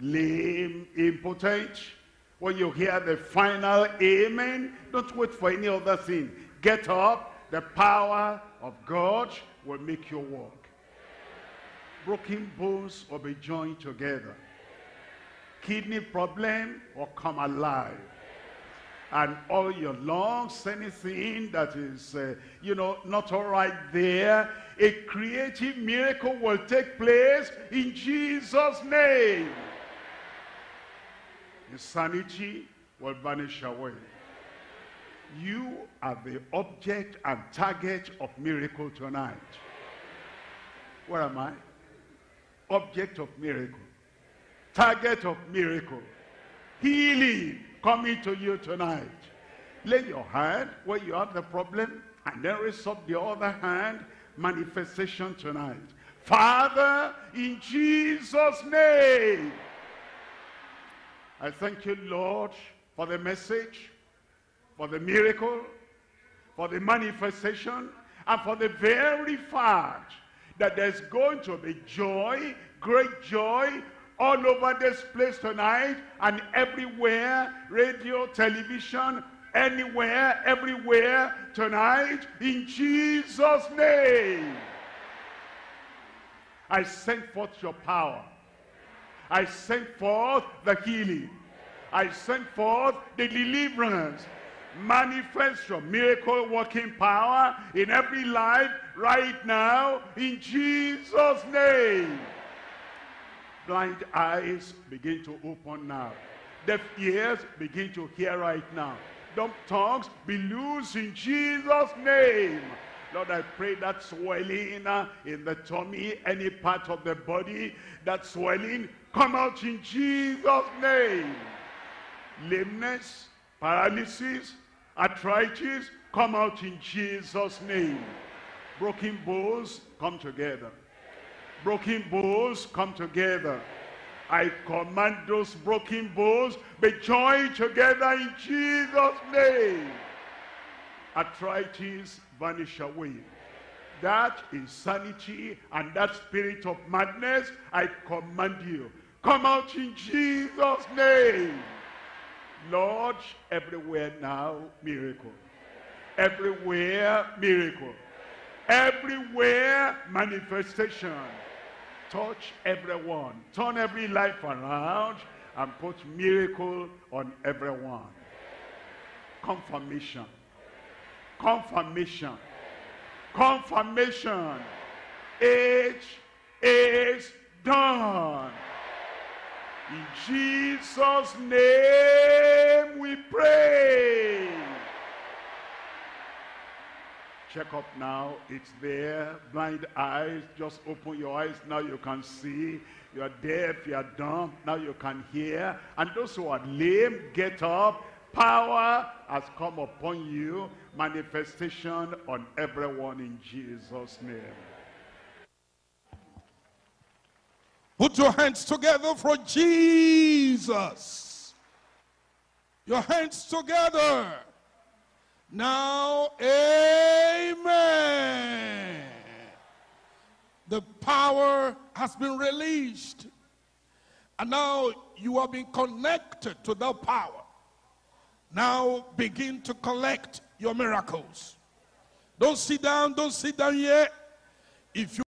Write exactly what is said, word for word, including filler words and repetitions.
lame, impotent. When you hear the final amen, don't wait for any other thing. Get up. The power of God will make you walk. Broken bones will be joined together. Kidney problem will come alive. And all your lungs, anything that is, uh, you know, not all right there, a creative miracle will take place in Jesus' name. Insanity will vanish away. You are the object and target of miracle tonight. Where am I? Object of miracle. Target of miracle. Healing coming to you tonight. Lay your hand where you have the problem and then raise up the other hand. Manifestation tonight. Father, in Jesus' name. I thank you, Lord, for the message, for the miracle, for the manifestation, and for the very fact that there's going to be joy, great joy, all over this place tonight and everywhere, radio, television, anywhere, everywhere tonight, in Jesus' name. I send forth your power. I send forth the healing. I send forth the deliverance. Manifest your miracle working power in every life right now in Jesus' name. Blind eyes begin to open now. Deaf ears begin to hear right now. Dumb tongues be loose in Jesus' name. Lord, I pray that swelling in the tummy, any part of the body, that swelling come out in Jesus' name. Lameness, paralysis, arthritis, come out in Jesus' name. Broken bones, come together. Broken bones, come together. I command those broken bones be joined together in Jesus' name. Arthritis, vanish away. That insanity and that spirit of madness, I command you, come out in Jesus' name. Lord, everywhere now, miracle. Everywhere, miracle. Everywhere, manifestation. Touch everyone. Turn every life around and put miracle on everyone. Confirmation. Confirmation. Confirmation. It is done. In Jesus' name we pray. Check up now. It's there. Blind eyes. Just open your eyes. Now you can see. You are deaf. You are dumb. Now you can hear. And those who are lame, get up. Power has come upon you. Manifestation on everyone in Jesus' name. Put your hands together for Jesus. Your hands together. Now, amen. The power has been released. And now you have been connected to that power. Now begin to collect your miracles. Don't sit down. Don't sit down yet. If you